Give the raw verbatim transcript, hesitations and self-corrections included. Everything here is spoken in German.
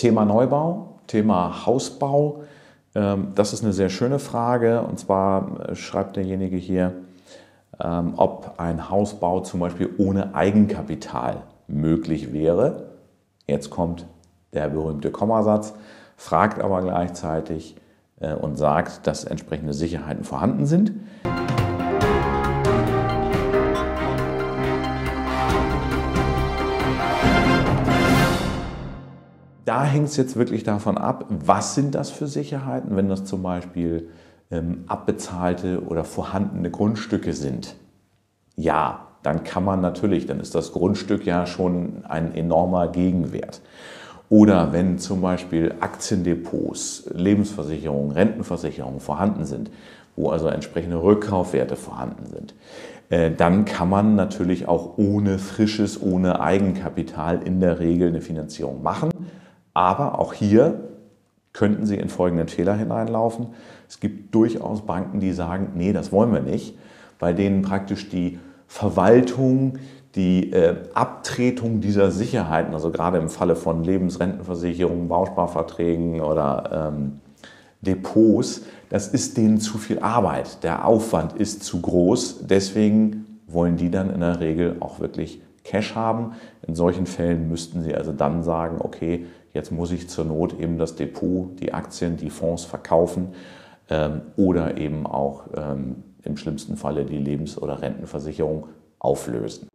Thema Neubau, Thema Hausbau, das ist eine sehr schöne Frage. Und zwar schreibt derjenige hier, ob ein Hausbau zum Beispiel ohne Eigenkapital möglich wäre. Jetzt kommt der berühmte Kommasatz, fragt aber gleichzeitig und sagt, dass entsprechende Sicherheiten vorhanden sind. Da hängt es jetzt wirklich davon ab, was sind das für Sicherheiten, wenn das zum Beispiel ähm, abbezahlte oder vorhandene Grundstücke sind. Ja, dann kann man natürlich, dann ist das Grundstück ja schon ein enormer Gegenwert. Oder wenn zum Beispiel Aktiendepots, Lebensversicherungen, Rentenversicherungen vorhanden sind, wo also entsprechende Rückkaufwerte vorhanden sind, äh, dann kann man natürlich auch ohne frisches, ohne Eigenkapital in der Regel eine Finanzierung machen. Aber auch hier könnten Sie in folgenden Fehler hineinlaufen. Es gibt durchaus Banken, die sagen, nee, das wollen wir nicht, bei denen praktisch die Verwaltung, die äh, Abtretung dieser Sicherheiten, also gerade im Falle von Lebensrentenversicherungen, Bausparverträgen oder ähm, Depots, das ist denen zu viel Arbeit. Der Aufwand ist zu groß, deswegen wollen die dann in der Regel auch wirklich Cash haben. In solchen Fällen müssten Sie also dann sagen, okay, jetzt muss ich zur Not eben das Depot, die Aktien, die Fonds verkaufen ähm, oder eben auch ähm, im schlimmsten Falle die Lebens- oder Rentenversicherung auflösen.